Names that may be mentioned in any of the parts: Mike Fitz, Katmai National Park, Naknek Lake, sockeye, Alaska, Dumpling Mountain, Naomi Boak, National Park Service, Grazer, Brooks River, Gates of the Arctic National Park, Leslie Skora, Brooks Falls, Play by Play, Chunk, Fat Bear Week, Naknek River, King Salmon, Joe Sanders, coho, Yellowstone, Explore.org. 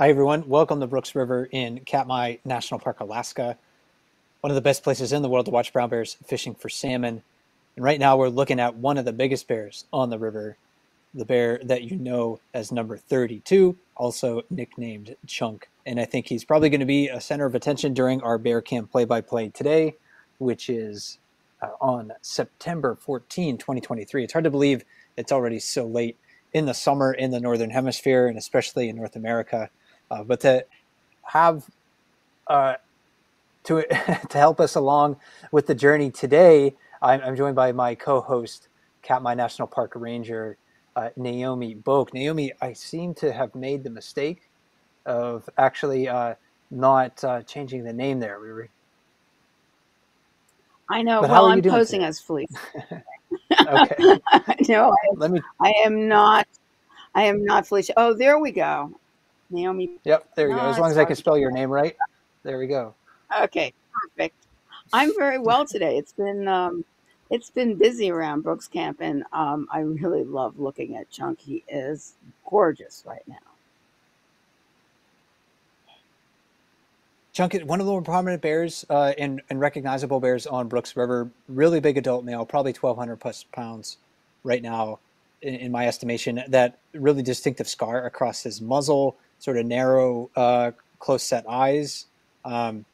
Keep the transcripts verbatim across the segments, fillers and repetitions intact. Hi everyone, welcome to Brooks River in Katmai National Park, Alaska. One of the best places in the world to watch brown bears fishing for salmon. And right now we're looking at one of the biggest bears on the river, the bear that you know as number thirty-two, also nicknamed Chunk. And I think he's probably going to be a center of attention during our bear camp play-by-play today, which is uh, on September fourteenth, twenty twenty-three. It's hard to believe it's already so late in the summer in the Northern Hemisphere and especially in North America. Uh, but to have uh, to to help us along with the journey today, I'm, I'm joined by my co-host, Katmai National Park Ranger uh, Naomi Boak. Naomi, I seem to have made the mistake of actually uh, not uh, changing the name there. We were. I know. But well, I'm posing today? As Felice. Okay. No, I, Let me... I am not. I am not Felicia. Oh, there we go. Naomi. Yep, there you no, go. As long as I can spell your name right, there we go. Okay, perfect. I'm very well today. It's been um, it's been busy around Brooks Camp, and um, I really love looking at Chunk. He is gorgeous right now. Chunk is one of the more prominent bears uh, and and recognizable bears on Brooks River. Really big adult male, probably twelve hundred plus pounds right now, in, in my estimation. That really distinctive scar across his muzzle. Sort of narrow, uh, close-set eyes. Um,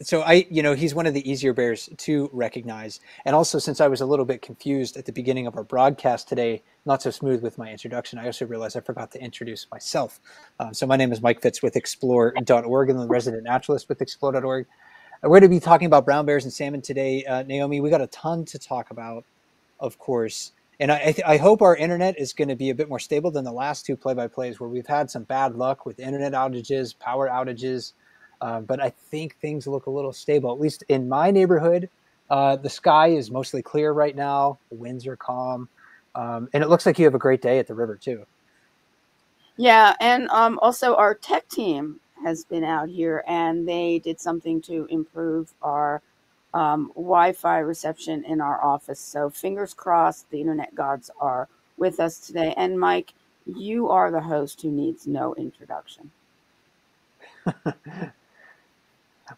so I, you know, he's one of the easier bears to recognize. And also, since I was a little bit confused at the beginning of our broadcast today, not so smooth with my introduction, I also realized I forgot to introduce myself. Um, so my name is Mike Fitz with Explore dot org and the resident naturalist with Explore dot org. We're going to be talking about brown bears and salmon today, uh, Naomi. We got a ton to talk about, of course. And I, I hope our internet is going to be a bit more stable than the last two play-by-plays where we've had some bad luck with internet outages, power outages. Uh, but I think things look a little stable, at least in my neighborhood. Uh, the sky is mostly clear right now. The winds are calm. Um, and it looks like you have a great day at the river, too. Yeah, and um, also our tech team has been out here, and they did something to improve our Um, Wi-Fi reception in our office. So fingers crossed the internet gods are with us today. And Mike, you are the host who needs no introduction.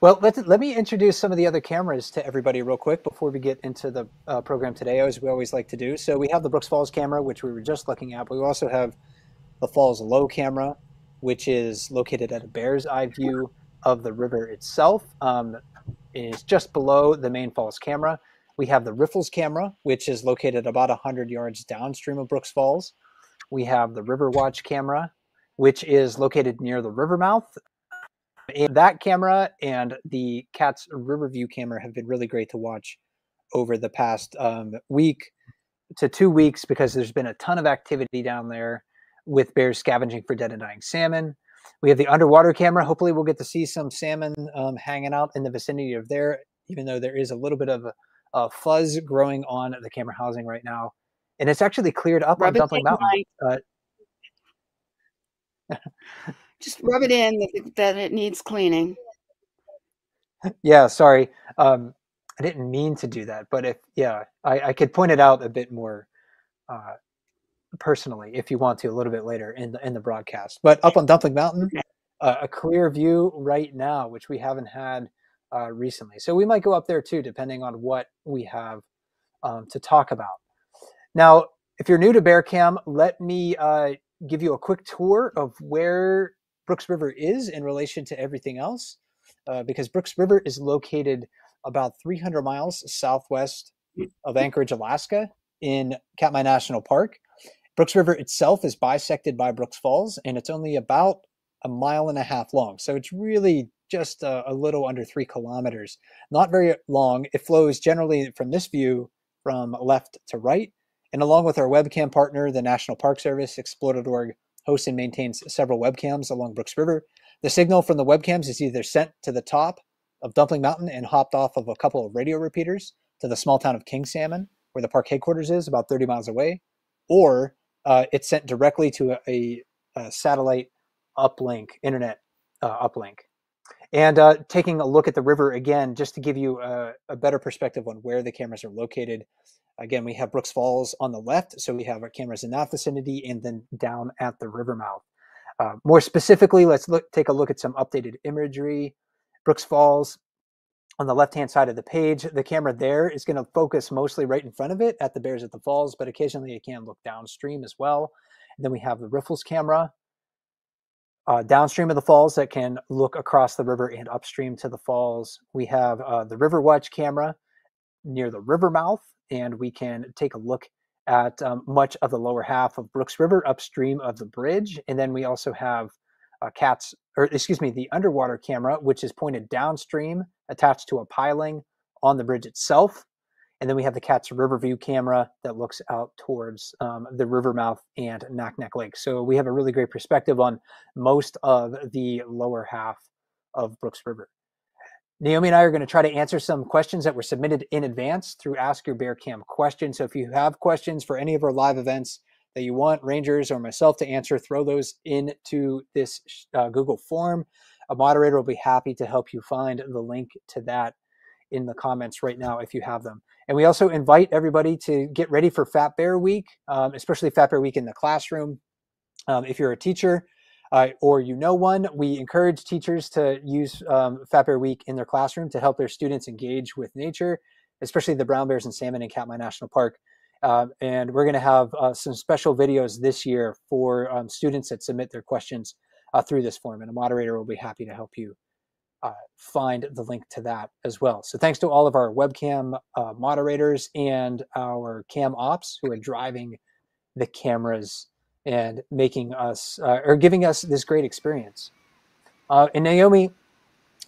Well, let's, let me introduce some of the other cameras to everybody real quick before we get into the uh, program today, as we always like to do. So we have the Brooks Falls camera, which we were just looking at. But we also have the Falls Low camera, which is located at a bear's eye view of the river itself. Um, is just below the main falls camera. We have the Riffles camera, which is located about one hundred yards downstream of Brooks Falls. We have the River Watch camera, which is located near the river mouth. And that camera and the Cat's River View camera have been really great to watch over the past um, week to two weeks because there's been a ton of activity down there with bears scavenging for dead and dying salmon. We have the underwater camera. Hopefully we'll get to see some salmon um, hanging out in the vicinity of there, even though there is a little bit of a, a fuzz growing on the camera housing right now. And it's actually cleared up on Dumpling Mountain. Uh, Just rub it in that, that it needs cleaning. Yeah, sorry. Um, I didn't mean to do that. But if, yeah, I, I could point it out a bit more uh, personally if you want to a little bit later in the, in the broadcast. But up on Dumpling Mountain, uh, a clear view right now, which we haven't had uh, recently. So we might go up there too, depending on what we have um, to talk about. Now, if you're new to Bear Cam, let me uh, give you a quick tour of where Brooks River is in relation to everything else, uh, because Brooks River is located about three hundred miles southwest of Anchorage, Alaska in Katmai National Park. Brooks River itself is bisected by Brooks Falls, and it's only about a mile and a half long. So it's really just a, a little under three kilometers, not very long. It flows generally from this view from left to right. And along with our webcam partner, the National Park Service, Explore dot org hosts and maintains several webcams along Brooks River. The signal from the webcams is either sent to the top of Dumpling Mountain and hopped off of a couple of radio repeaters to the small town of King Salmon, where the park headquarters is about thirty miles away, or Uh, it's sent directly to a, a satellite uplink, internet uh, uplink. And uh, taking a look at the river again, just to give you a, a better perspective on where the cameras are located. Again, we have Brooks Falls on the left, so we have our cameras in that vicinity and then down at the river mouth. Uh, more specifically, let's look, take a look at some updated imagery. Brooks Falls on the left-hand side of the page. The camera there is going to focus mostly right in front of it at the bears at the falls, but occasionally it can look downstream as well. And then we have the Riffles camera uh, downstream of the falls that can look across the river and upstream to the falls. We have uh, the River Watch camera near the river mouth, and we can take a look at um, much of the lower half of Brooks River upstream of the bridge. And then we also have uh, cats, or excuse me, the underwater camera, which is pointed downstream attached to a piling on the bridge itself. And then we have the Cat's River View camera that looks out towards um, the river mouth and Naknek Lake. So we have a really great perspective on most of the lower half of Brooks River. Naomi and I are going to try to answer some questions that were submitted in advance through Ask Your Bear Cam questions. So if you have questions for any of our live events that you want rangers or myself to answer, throw those into this uh, Google form. A moderator will be happy to help you find the link to that in the comments right now if you have them. And we also invite everybody to get ready for Fat Bear Week, um, especially Fat Bear Week in the classroom. Um, if you're a teacher uh, or you know one, we encourage teachers to use um, Fat Bear Week in their classroom to help their students engage with nature, especially the brown bears and salmon in Katmai National Park. Um, and we're going to have uh, some special videos this year for um, students that submit their questions uh, through this form, and a moderator will be happy to help you Uh, find the link to that as well. So thanks to all of our webcam uh, moderators and our cam ops who are driving the cameras and making us uh, or giving us this great experience. Uh, and Naomi,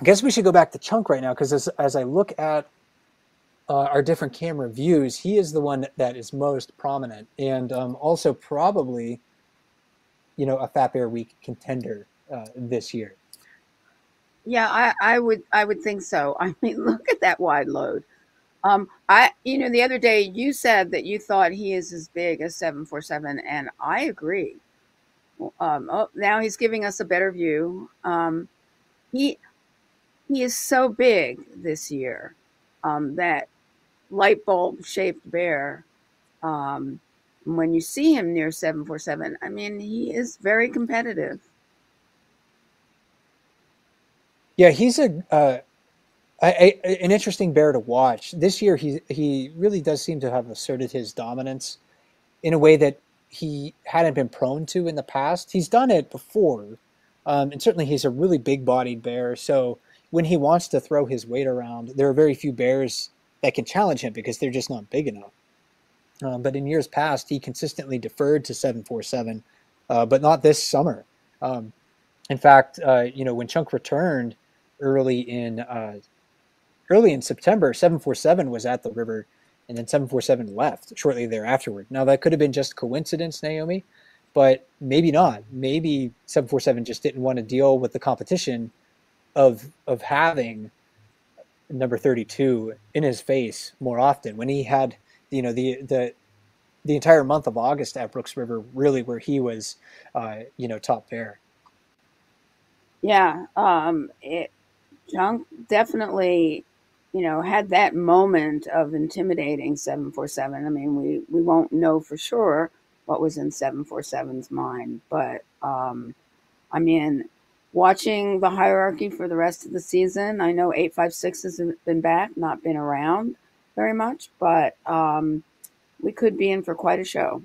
I guess we should go back to Chunk right now, because as, as I look at uh, our different camera views, he is the one that is most prominent, and um, also probably, you know, a Fat Bear Week contender uh, this year. Yeah, I, I would I would think so. I mean, look at that wide load. Um, I you know, the other day you said that you thought he is as big as seven forty-seven, and I agree. Um, oh, now he's giving us a better view. Um, he he is so big this year. Um, that light bulb shaped bear. Um, when you see him near seven forty-seven, I mean, he is very competitive. Yeah, he's a, uh, a, a an interesting bear to watch. This year, he he really does seem to have asserted his dominance in a way that he hadn't been prone to in the past. He's done it before, um, and certainly he's a really big-bodied bear. So when he wants to throw his weight around, there are very few bears that can challenge him because they're just not big enough. Um, but in years past, he consistently deferred to seven forty-seven, uh, but not this summer. Um, in fact, uh, you know, when Chunk returned early in uh, early in September, seven forty-seven was at the river, and then seven forty-seven left shortly thereafter. Now, that could have been just coincidence, Naomi, but maybe not. Maybe seven forty-seven just didn't want to deal with the competition of of having number thirty-two in his face more often. When he had, you know, the the the entire month of August at Brooks River, really where he was, uh, you know, top bear. Yeah, um, it. Chunk definitely, you know, had that moment of intimidating seven forty-seven. I mean, we, we won't know for sure what was in seven forty-seven's mind, but um, I mean, watching the hierarchy for the rest of the season, I know eight five six has been back, not been around very much, but um, we could be in for quite a show.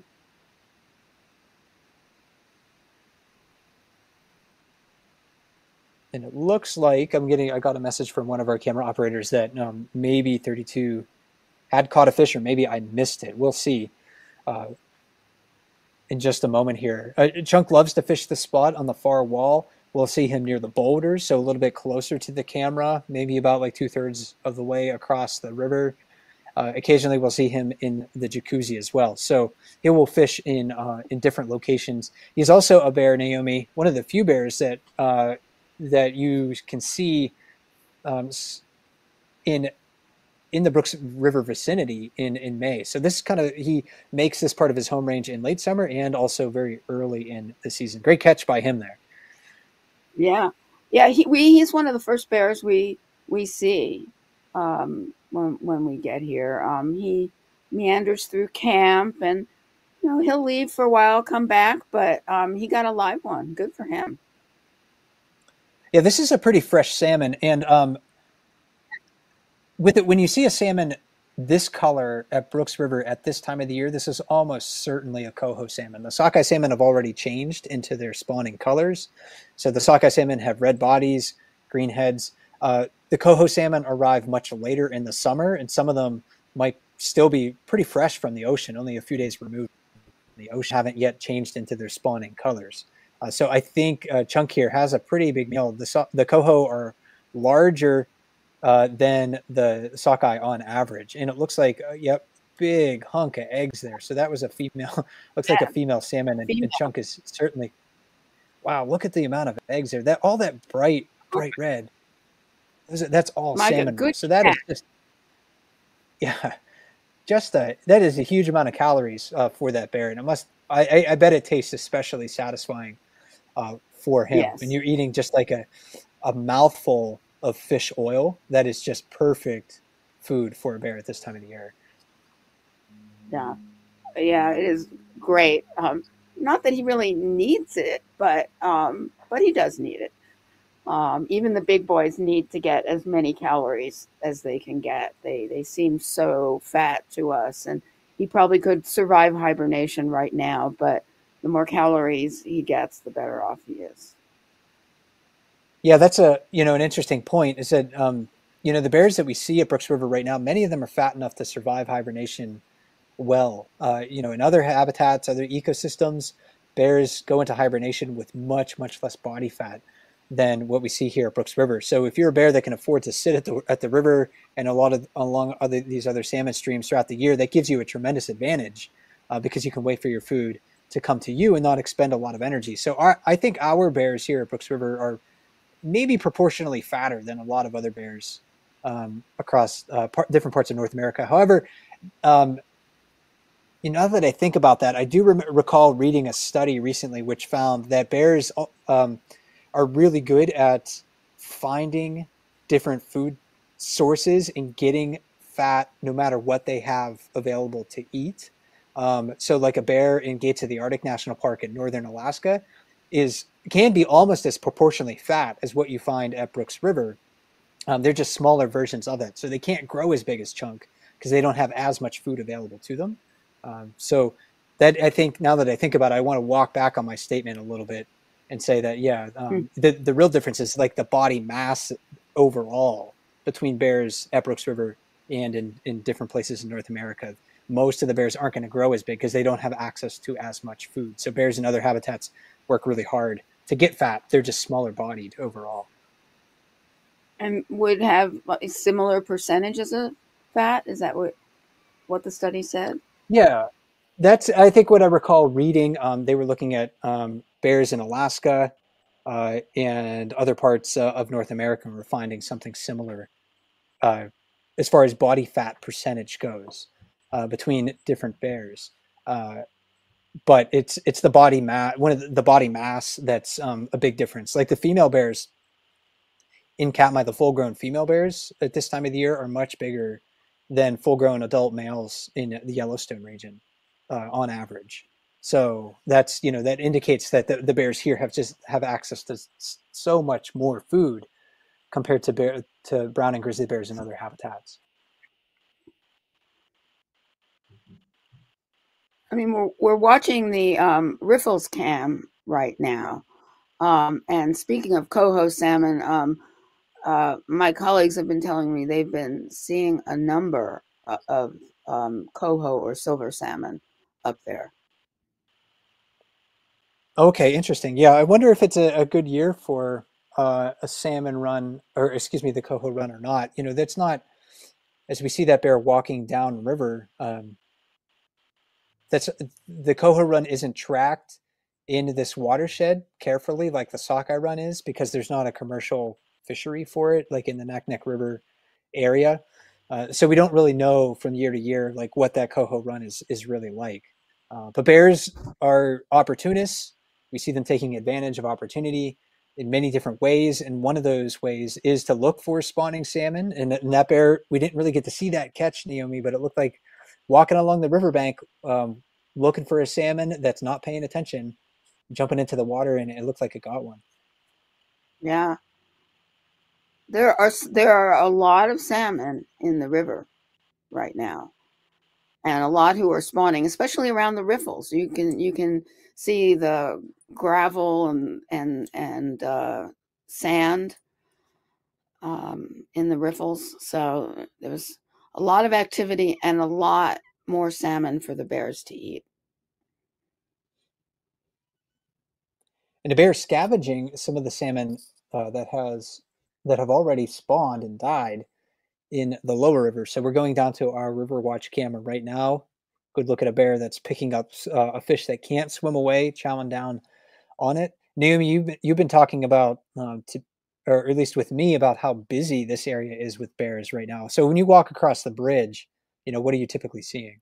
And it looks like I'm getting, I got a message from one of our camera operators that um, maybe thirty-two had caught a fish, or maybe I missed it. We'll see uh, in just a moment here. Uh, Chunk loves to fish the spot on the far wall. We'll see him near the boulders, so a little bit closer to the camera, maybe about like two thirds of the way across the river. Uh, occasionally we'll see him in the jacuzzi as well. So he will fish in, uh, in different locations. He's also a bear, Naomi, one of the few bears that, uh, that you can see um, in in the Brooks River vicinity in, in May. So this kind of, he makes this part of his home range in late summer and also very early in the season. Great catch by him there. Yeah. Yeah, he, we, he's one of the first bears we we see um, when, when we get here. Um, he meanders through camp, and No, he'll leave for a while, come back, but um, he got a live one. Good for him. Yeah, this is a pretty fresh salmon, and um, with it, when you see a salmon this color at Brooks River at this time of the year, this is almost certainly a coho salmon. The sockeye salmon have already changed into their spawning colors. So the sockeye salmon have red bodies, green heads. Uh, the coho salmon arrive much later in the summer, and some of them might still be pretty fresh from the ocean, only a few days removed from the ocean, haven't yet changed into their spawning colors. Uh, so I think uh, Chunk here has a pretty big meal. The, so the coho are larger uh, than the sockeye on average. And it looks like, uh, yep, big hunk of eggs there. So that was a female, looks yeah. like a female salmon. And, female. and Chunk is certainly, wow, look at the amount of eggs there. That All that bright, bright red, that's all like salmon. Good so that cat. is just, yeah, just a, that is a huge amount of calories uh, for that bear. And it must, I, I bet it tastes especially satisfying. Uh, for him, yes. when you're eating just like a, a mouthful of fish oil, that is just perfect food for a bear at this time of the year. Yeah, yeah, it is great. Um, not that he really needs it, but um, but he does need it. Um, even the big boys need to get as many calories as they can get. They they seem so fat to us, and he probably could survive hibernation right now, but the more calories he gets, the better off he is. Yeah, that's a, you know, an interesting point is that, um, you know, the bears that we see at Brooks River right now, many of them are fat enough to survive hibernation well. Uh, you know, in other habitats, other ecosystems, bears go into hibernation with much, much less body fat than what we see here at Brooks River. So if you're a bear that can afford to sit at the, at the river and a lot of along other, these other salmon streams throughout the year, that gives you a tremendous advantage uh, because you can wait for your food to come to you and not expend a lot of energy. So our, I think our bears here at Brooks River are maybe proportionally fatter than a lot of other bears um, across uh, par different parts of North America. However, um, you know, now that I think about that, I do re recall reading a study recently which found that bears um, are really good at finding different food sources and getting fat no matter what they have available to eat. Um, so like a bear in Gates of the Arctic National Park in northern Alaska is can be almost as proportionally fat as what you find at Brooks River. Um, they're just smaller versions of it. So they can't grow as big as Chunk because they don't have as much food available to them. Um, so that I think now that I think about it, I want to walk back on my statement a little bit and say that, yeah, um, mm. the, the real difference is like the body mass overall between bears at Brooks River and in, in different places in North America. Most of the bears aren't going to grow as big because they don't have access to as much food. So bears in other habitats work really hard to get fat. They're just smaller bodied overall. And would have similar percentages of fat? Is that what, what the study said? Yeah, that's, I think what I recall reading, um, they were looking at um, bears in Alaska uh, and other parts uh, of North America and were finding something similar uh, as far as body fat percentage goes. Uh, between different bears, uh, but it's it's the body mass one of the, the body mass that's um, a big difference. Like the female bears in Katmai, the full-grown female bears at this time of the year are much bigger than full-grown adult males in the Yellowstone region uh, on average. So that's you know that indicates that the, the bears here have just have access to so much more food compared to bear to brown and grizzly bears in other habitats. I mean, we're, we're watching the um, Riffles cam right now. Um, and speaking of coho salmon, um, uh, my colleagues have been telling me they've been seeing a number of, of um, coho or silver salmon up there. Okay, interesting. Yeah, I wonder if it's a, a good year for uh, a salmon run, or excuse me, the coho run or not. You know, that's not, as we see that bear walking down river, um, That's, the coho run isn't tracked in this watershed carefully like the sockeye run is because there's not a commercial fishery for it like in the Naknek River area. Uh, so we don't really know from year to year like what that coho run is is really like. Uh, but bears are opportunists. We see them taking advantage of opportunity in many different ways, and one of those ways is to look for spawning salmon. And, and that bear, we didn't really get to see that catch, Naomi, but it looked like walking along the riverbank, um, looking for a salmon that's not paying attention, jumping into the water, and it looked like it got one. Yeah. There are, there are a lot of salmon in the river right now, and a lot who are spawning, especially around the riffles. You can, you can see the gravel and, and, and uh, sand um, in the riffles. So there's a lot of activity and a lot more salmon for the bears to eat. And the bears scavenging some of the salmon uh, that has, that have already spawned and died in the lower river. So we're going down to our river watch camera right now. Good look at a bear that's picking up uh, a fish that can't swim away, chowing down on it. Naomi, you've been, you've been talking about, um, to, or at least with me, about how busy this area is with bears right now. So when you walk across the bridge, you know, what are you typically seeing?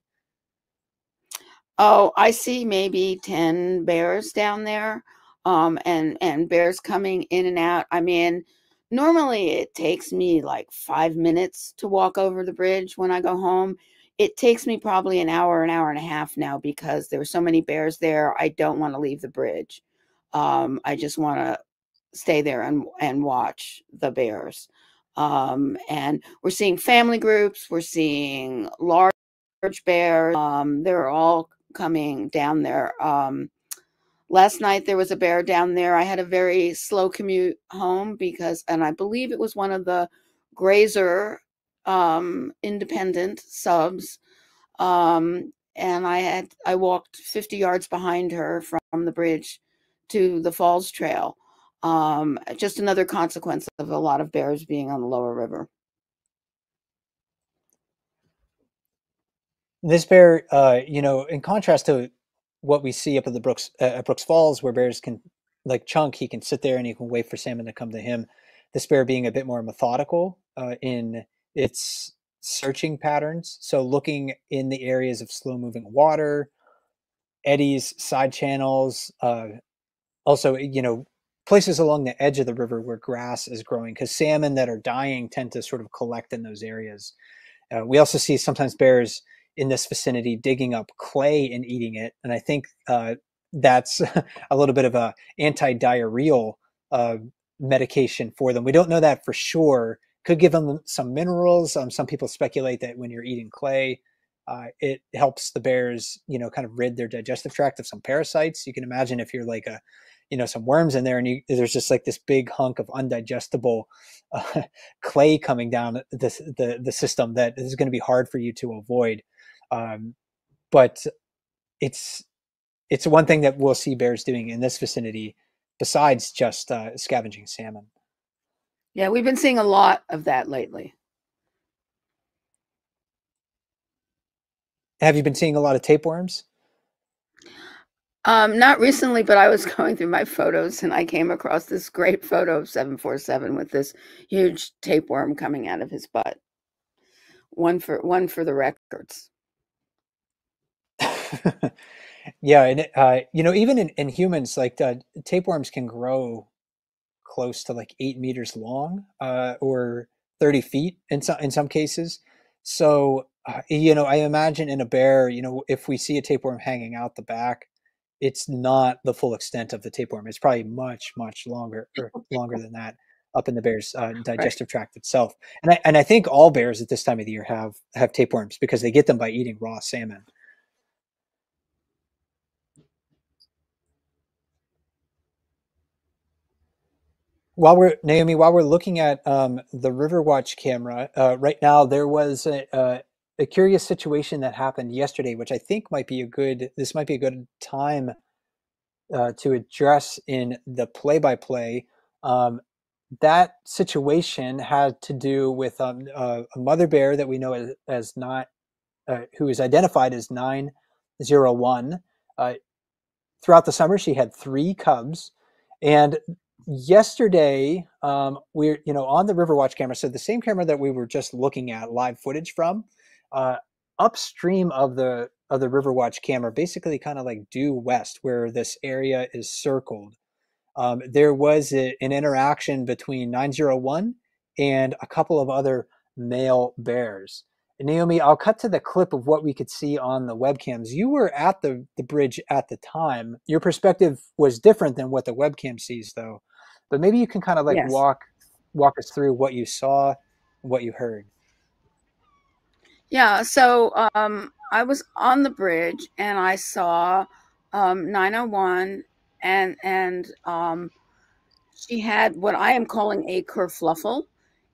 Oh, I see maybe ten bears down there, um, and, and bears coming in and out. I mean, normally it takes me like five minutes to walk over the bridge when I go home. It takes me probably an hour, an hour and a half now, because there were so many bears there. I don't want to leave the bridge. Um, I just want to stay there and, and watch the bears. Um, and we're seeing family groups. We're seeing large bears. Um, they're all coming down there. Um, Last night there was a bear down there. I had a very slow commute home because, and I believe it was one of the Grazer um, independent subs. Um, and I had, I walked fifty yards behind her from the bridge to the Falls Trail. Um, just another consequence of a lot of bears being on the lower river. This bear, uh, you know, in contrast to what we see up at the Brooks uh, at Brooks Falls, where bears can, like Chunk, he can sit there and he can wait for salmon to come to him. This bear being a bit more methodical uh, in its searching patterns. So looking in the areas of slow moving water, eddies, side channels, uh, also, you know, places along the edge of the river where grass is growing, because salmon that are dying tend to sort of collect in those areas. Uh, we also see sometimes bears in this vicinity digging up clay and eating it. And I think uh, that's a little bit of a anti-diarrheal uh, medication for them. We don't know that for sure. Could give them some minerals. Um, some people speculate that when you're eating clay, uh, it helps the bears, you know, kind of rid their digestive tract of some parasites. You can imagine if you're like a, you know, some worms in there and you, there's just like this big hunk of undigestible uh, clay coming down this, the, the system that is going to be hard for you to avoid. Um, but it's, it's one thing that we'll see bears doing in this vicinity besides just, uh, scavenging salmon. Yeah. We've been seeing a lot of that lately. Have you been seeing a lot of tapeworms? Um, not recently, but I was going through my photos and I came across this great photo of seven forty-seven with this huge tapeworm coming out of his butt. One for, one for the records. Yeah. And, uh, you know, even in, in humans, like uh, tapeworms can grow close to like eight meters long, uh, or thirty feet in some, in some cases. So, uh, you know, I imagine in a bear, you know, if we see a tapeworm hanging out the back, it's not the full extent of the tapeworm. It's probably much, much longer or longer than that up in the bear's uh, digestive right. tract itself. And I, and I think all bears at this time of the year have, have tapeworms because they get them by eating raw salmon. While we're, Naomi, while we're looking at um, the Riverwatch camera, uh, right now there was a, uh, a curious situation that happened yesterday, which I think might be a good, this might be a good time uh, to address in the play-by-play. -play. Um, that situation had to do with um, uh, a mother bear that we know as, as not, uh, who is identified as nine zero one. Uh, throughout the summer, she had three cubs, and yesterday, um, we're, you know, on the Riverwatch camera, so the same camera that we were just looking at live footage from, uh, upstream of the, of the Riverwatch camera, basically kind of like due west where this area is circled. Um, there was a, an interaction between nine zero one and a couple of other male bears. And Naomi, I'll cut to the clip of what we could see on the webcams. You were at the, the bridge at the time. Your perspective was different than what the webcam sees, though. But maybe you can kind of like yes. walk walk us through what you saw, what you heard. Yeah, so um, I was on the bridge and I saw um, nine oh one and, and um, she had what I am calling a kerfluffle.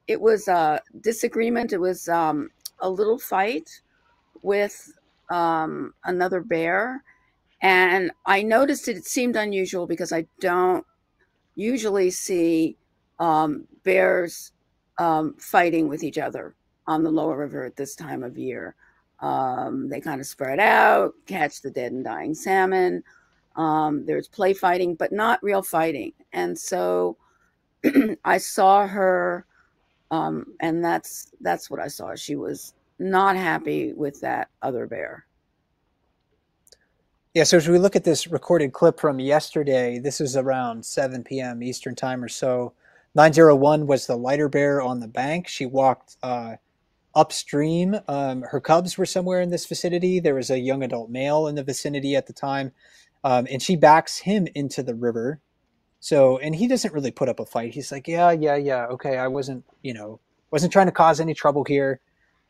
It was a disagreement. It was um, a little fight with um, another bear. And I noticed it, it seemed unusual because I don't usually see um, bears um, fighting with each other on the lower river at this time of year. Um, they kind of spread out, catch the dead and dying salmon. Um, there's play fighting, but not real fighting. And so I saw her, um, and that's that's what I saw. She was not happy with that other bear. Yeah, so as we look at this recorded clip from yesterday, this is around seven p m Eastern time or so. nine oh one was the lighter bear on the bank. She walked uh, upstream. Um, her cubs were somewhere in this vicinity. There was a young adult male in the vicinity at the time. Um, and she backs him into the river. So, and he doesn't really put up a fight. He's like, yeah, yeah, yeah. Okay, I wasn't, you know, wasn't trying to cause any trouble here.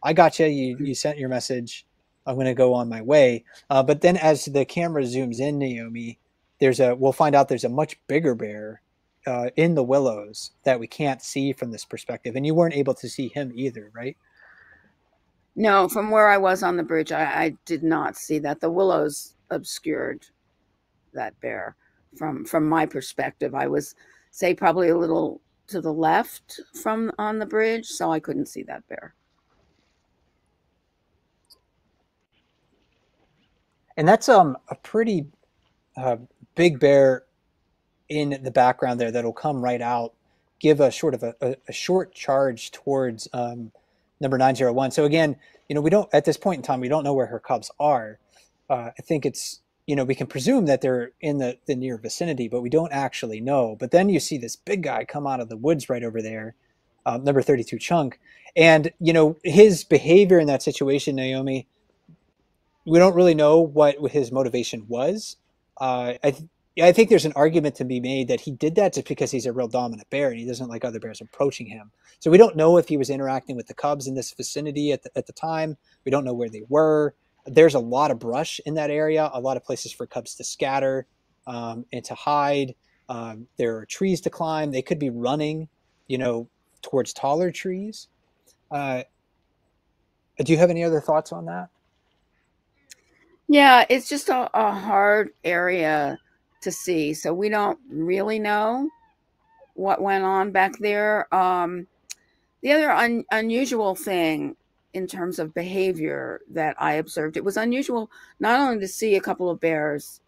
I got you. You, you sent your message. I'm going to go on my way. Uh, but then as the camera zooms in, Naomi, there's a, we'll find out there's a much bigger bear uh, in the willows that we can't see from this perspective. And you weren't able to see him either, right? No, from where I was on the bridge, I, I did not see that. The willows obscured that bear from, from my perspective. I was, say, probably a little to the left from on the bridge, so I couldn't see that bear. And that's um, a pretty uh, big bear in the background there that'll come right out, give a sort of a, a, a short charge towards um, number nine oh one. So again, you know, we don't, at this point in time, we don't know where her cubs are. Uh, I think it's, you know, we can presume that they're in the, the near vicinity, but we don't actually know. But then you see this big guy come out of the woods right over there, um, number thirty-two Chunk. And, you know, his behavior in that situation, Naomi, we don't really know what his motivation was. Uh, I, th I think there's an argument to be made that he did that just because he's a real dominant bear and he doesn't like other bears approaching him. So we don't know if he was interacting with the cubs in this vicinity at the, at the time. We don't know where they were. There's a lot of brush in that area, a lot of places for cubs to scatter um, and to hide. Um, there are trees to climb. They could be running, you know, towards taller trees. Uh, do you have any other thoughts on that? Yeah, it's just a, a hard area to see. So we don't really know what went on back there. Um, the other un, unusual thing in terms of behavior that I observed, it was unusual not only to see a couple of bears,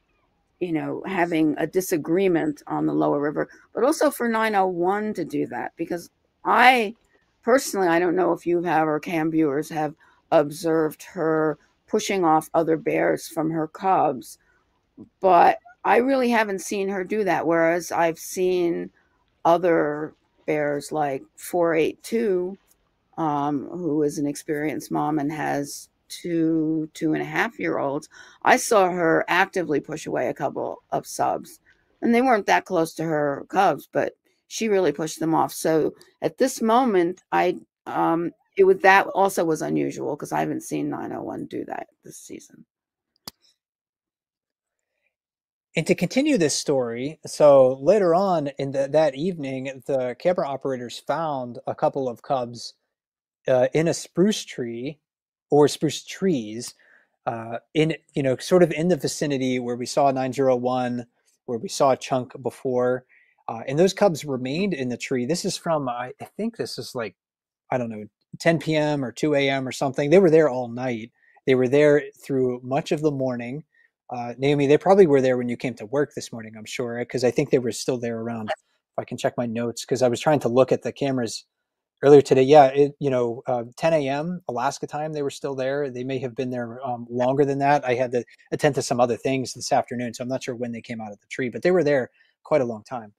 you know, having a disagreement on the lower river, but also for nine oh one to do that. Because I personally, I don't know if you have or cam viewers have observed her pushing off other bears from her cubs, but I really haven't seen her do that. Whereas I've seen other bears like four eight two, um, who is an experienced mom and has two, two and a half year olds. I saw her actively push away a couple of subs, and they weren't that close to her cubs, but she really pushed them off. So at this moment, I, um, It was, that also was unusual because I haven't seen nine oh one do that this season. And to continue this story, so later on in the, that evening, the camera operators found a couple of cubs uh, in a spruce tree or spruce trees uh, in, you know, sort of in the vicinity where we saw nine oh one, where we saw a Chunk before. Uh, and those cubs remained in the tree. This is from, I, I think this is like, I don't know, ten p m or two a m or something. They were there all night. They were there through much of the morning. Uh, Naomi, they probably were there when you came to work this morning, I'm sure, because I think they were still there around, if I can check my notes, because I was trying to look at the cameras earlier today. Yeah, it, you know, uh, ten a m Alaska time, they were still there. They may have been there um, longer than that. I had to attend to some other things this afternoon, so I'm not sure when they came out of the tree, but they were there quite a long time.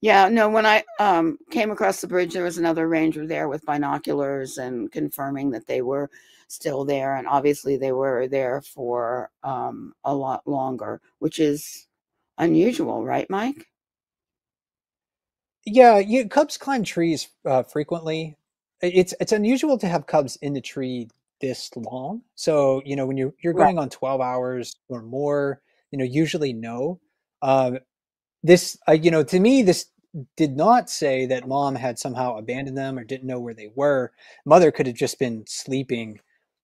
Yeah, no, when I um, came across the bridge, there was another ranger there with binoculars and confirming that they were still there. And obviously they were there for um, a lot longer, which is unusual, right, Mike? Yeah, you, cubs climb trees uh, frequently. It's it's unusual to have cubs in the tree this long. So, you know, when you're, you're going on twelve hours or more, you know, usually no. Um, This, uh, you know, to me, this did not say that mom had somehow abandoned them or didn't know where they were. Mother could have just been sleeping,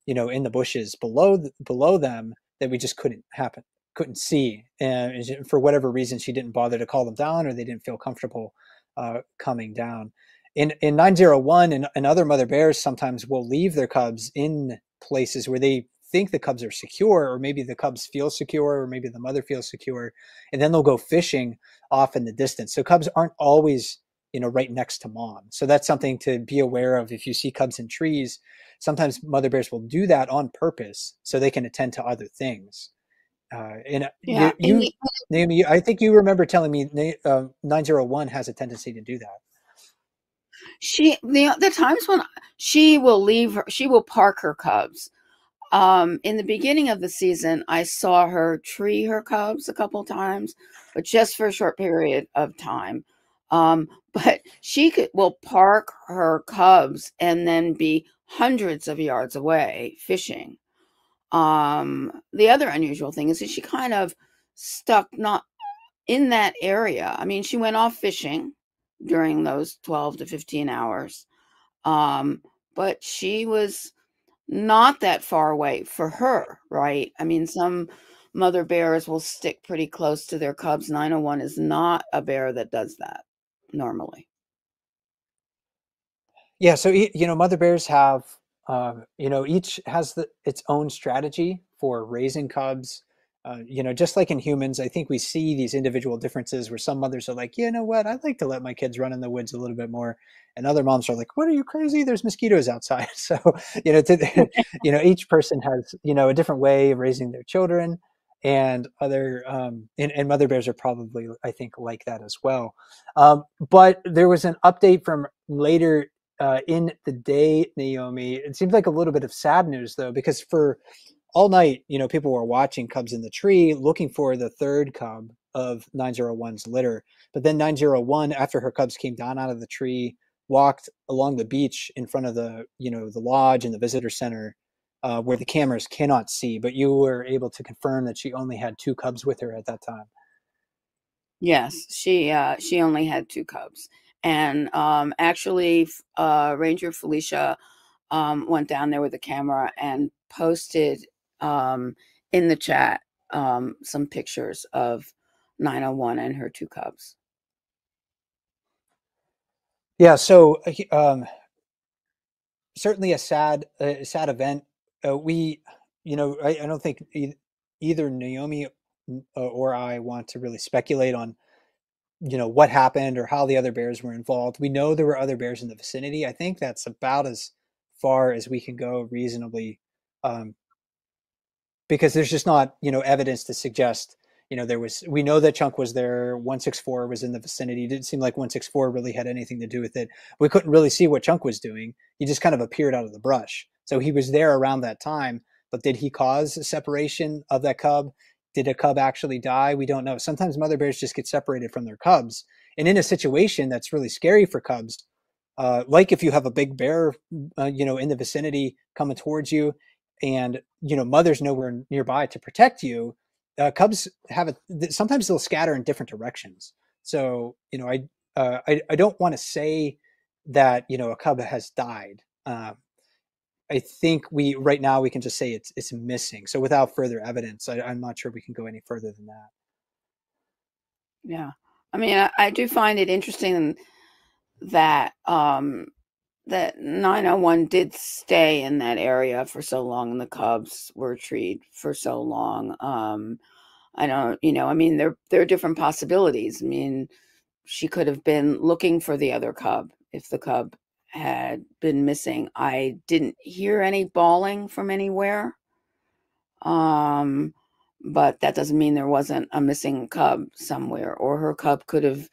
you know, in the bushes below the, below them that we just couldn't happen, couldn't see. And for whatever reason, she didn't bother to call them down, or they didn't feel comfortable uh, coming down. In in nine oh one and, and other mother bears sometimes will leave their cubs in places where they think the cubs are secure, or maybe the cubs feel secure, or maybe the mother feels secure, and then they'll go fishing off in the distance. So cubs aren't always, you know, right next to mom. So that's something to be aware of. If you see cubs in trees, sometimes mother bears will do that on purpose so they can attend to other things. Uh, and yeah, you, you, Naomi, I think you remember telling me uh, nine oh one has a tendency to do that. She, the, the times when she will leave her, she will park her cubs. Um, in the beginning of the season, I saw her tree her cubs a couple times, but just for a short period of time. Um, but she could, will park her cubs and then be hundreds of yards away fishing. Um, the other unusual thing is that she kind of stuck not in that area. I mean, she went off fishing during those twelve to fifteen hours, um, but she was not that far away for her, right? I mean, some mother bears will stick pretty close to their cubs. nine oh one is not a bear that does that normally. Yeah, so, you know, mother bears have, um, you know, each has the, its own strategy for raising cubs. Uh, you know, just like in humans, I think we see these individual differences where some mothers are like, you know what, I'd like to let my kids run in the woods a little bit more. And other moms are like, what, are you crazy? There's mosquitoes outside. So, you know, to, you know, each person has, you know, a different way of raising their children, and other, um, and, and mother bears are probably, I think, like that as well. Um, but there was an update from later uh, in the day, Naomi. It seems like a little bit of sad news, though, because for all night, you know, people were watching cubs in the tree, looking for the third cub of nine oh one's litter. But then nine oh one, after her cubs came down out of the tree, walked along the beach in front of the, you know, the lodge and the visitor center, uh, where the cameras cannot see. But you were able to confirm that she only had two cubs with her at that time. Yes, she uh, she only had two cubs, and um, actually, uh, Ranger Felicia um, went down there with a camera and posted um in the chat um some pictures of nine oh one and her two cubs. Yeah, so um certainly a sad uh, sad event. Uh, we, you know, I, I don't think e either Naomi or I want to really speculate on, you know, what happened or how the other bears were involved. We know there were other bears in the vicinity. I think that's about as far as we can go reasonably, um because there's just not, you know, evidence to suggest, you know, there was, we know that Chunk was there, one six four was in the vicinity. It didn't seem like one six four really had anything to do with it. We couldn't really see what Chunk was doing. He just kind of appeared out of the brush. So he was there around that time, but did he cause a separation of that cub? Did a cub actually die? We don't know. Sometimes mother bears just get separated from their cubs. And in a situation that's really scary for cubs, uh, like if you have a big bear, uh, you know, in the vicinity coming towards you, and, you know, mother's nowhere nearby to protect you, uh, cubs have a, sometimes they'll scatter in different directions. So, you know, I, uh, I, I don't want to say that, you know, a cub has died. Uh, I think we, right now we can just say it's, it's missing. So without further evidence, I, I'm not sure we can go any further than that. Yeah. I mean, I, I do find it interesting that, um, that nine oh one did stay in that area for so long, and the cubs were treed for so long. Um, I don't, you know, I mean, there, there are different possibilities. I mean, she could have been looking for the other cub if the cub had been missing. I didn't hear any bawling from anywhere, um, but that doesn't mean there wasn't a missing cub somewhere, or her cub could have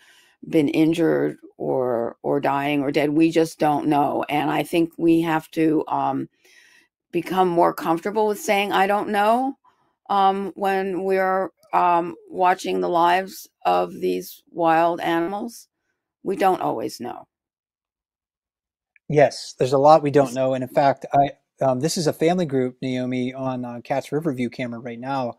been injured or or dying or dead. We just don't know. And I think we have to um, become more comfortable with saying, I don't know, um, when we're um, watching the lives of these wild animals. We don't always know. Yes, there's a lot we don't know. And in fact, I um, this is a family group, Naomi, on uh, Cat's Riverview camera right now.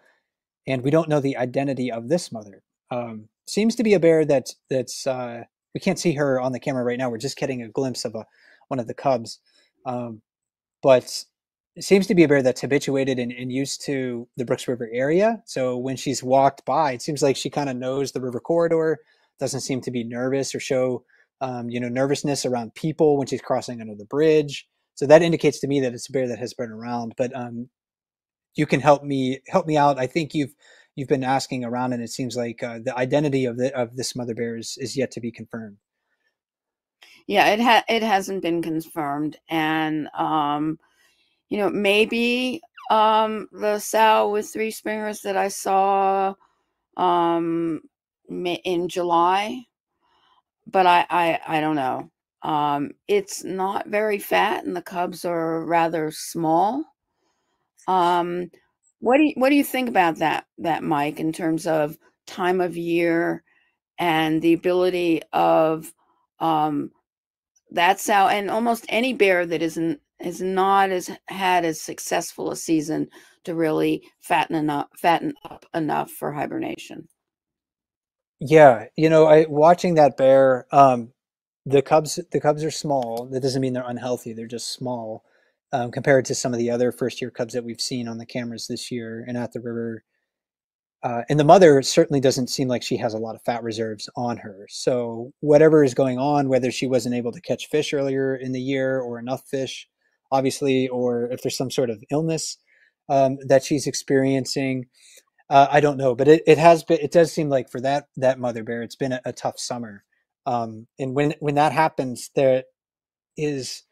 And we don't know the identity of this mother. Um, seems to be a bear that's, that's uh, we can't see her on the camera right now. We're just getting a glimpse of a, one of the cubs. Um, but it seems to be a bear that's habituated and, and used to the Brooks River area. So when she's walked by, it seems like she kind of knows the river corridor, doesn't seem to be nervous or show um, you know, nervousness around people when she's crossing under the bridge. So that indicates to me that it's a bear that has been around. But um, you can help me help me out. I think you've you've been asking around, and it seems like uh, the identity of the of this mother bear is, is yet to be confirmed. Yeah, it ha it hasn't been confirmed, and um, you know, maybe um, the sow with three springers that I saw um, in July, but I I, I don't know. Um, it's not very fat, and the cubs are rather small. Um, what do you, what do you think about that, that Mike, in terms of time of year and the ability of, um, that sow and almost any bear that isn't, is not as had as successful a season to really fatten enough, fatten up enough for hibernation? Yeah. You know, I, watching that bear, um, the cubs, the cubs are small. That doesn't mean they're unhealthy. They're just small. Um, compared to some of the other first year cubs that we've seen on the cameras this year and at the river. Uh, and the mother certainly doesn't seem like she has a lot of fat reserves on her. So whatever is going on, whether she wasn't able to catch fish earlier in the year or enough fish, obviously, or if there's some sort of illness um, that she's experiencing, uh, I don't know. But it, it has been, it does seem like for that, that mother bear, it's been a, a tough summer. Um, and when, when that happens, there is,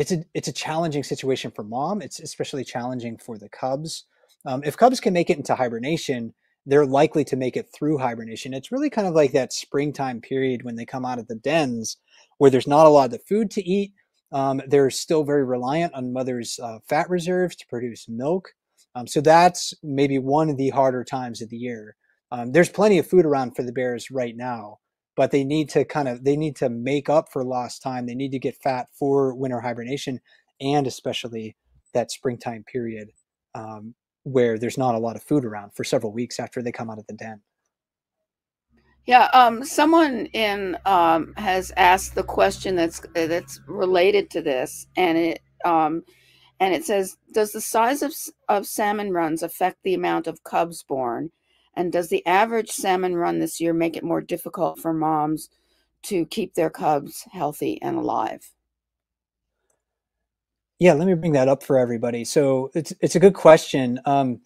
It's a, it's a challenging situation for mom. It's especially challenging for the cubs. Um, if cubs can make it into hibernation, they're likely to make it through hibernation. It's really kind of like that springtime period when they come out of the dens where there's not a lot of food to eat. Um, they're still very reliant on mother's uh, fat reserves to produce milk. Um, so that's maybe one of the harder times of the year. Um, there's plenty of food around for the bears right now, but they need to kind of, they need to make up for lost time. They need to get fat for winter hibernation and especially that springtime period um, where there's not a lot of food around for several weeks after they come out of the den. Yeah, um, someone in um, has asked the question that's that's related to this, and it um, and it says, does the size of of salmon runs affect the amount of cubs born? And does the average salmon run this year make it more difficult for moms to keep their cubs healthy and alive? Yeah, let me bring that up for everybody. So it's, it's a good question. Um,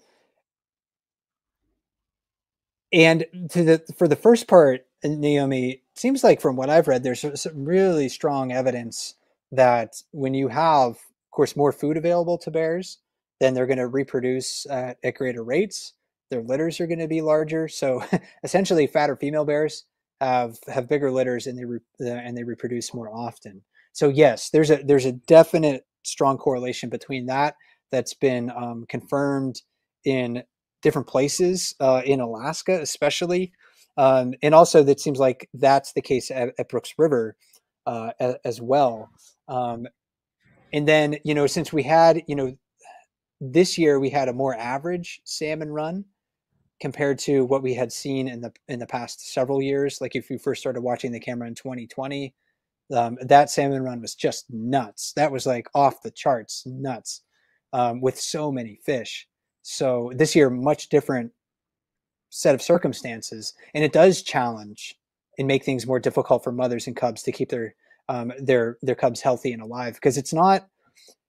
and to the, for the first part, Naomi, it seems like from what I've read, there's some really strong evidence that when you have, of course, more food available to bears, then they're going to reproduce uh, at greater rates. Their litters are going to be larger. So essentially fatter female bears have, have bigger litters and they, re, and they reproduce more often. So yes, there's a, there's a definite strong correlation between that that's been um, confirmed in different places uh, in Alaska, especially. Um, and also that seems like that's the case at, at Brooks River uh, as, as well. Um, and then, you know, since we had, you know, this year we had a more average salmon run compared to what we had seen in the in the past several years. Like if you first started watching the camera in twenty twenty, um, that salmon run was just nuts. That was like off the charts nuts um, with so many fish. So this year, much different set of circumstances. And it does challenge and make things more difficult for mothers and cubs to keep their, um, their, their cubs healthy and alive. Because it's not,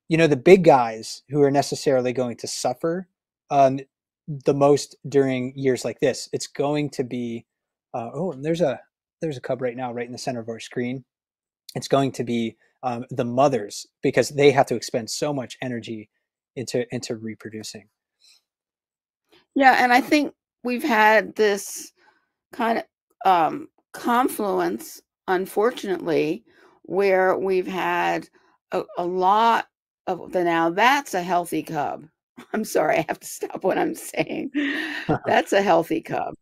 you know, the big guys who are necessarily going to suffer um, the most during years like this. It's going to be uh, oh, and there's a there's a cub right now right in the center of our screen. It's going to be um, the mothers, because they have to expend so much energy into into reproducing. Yeah, and I think we've had this kind of um, confluence, unfortunately, where we've had a, a lot of the, now that's a healthy cub. I'm sorry, I have to stop what I'm saying. That's a healthy cub.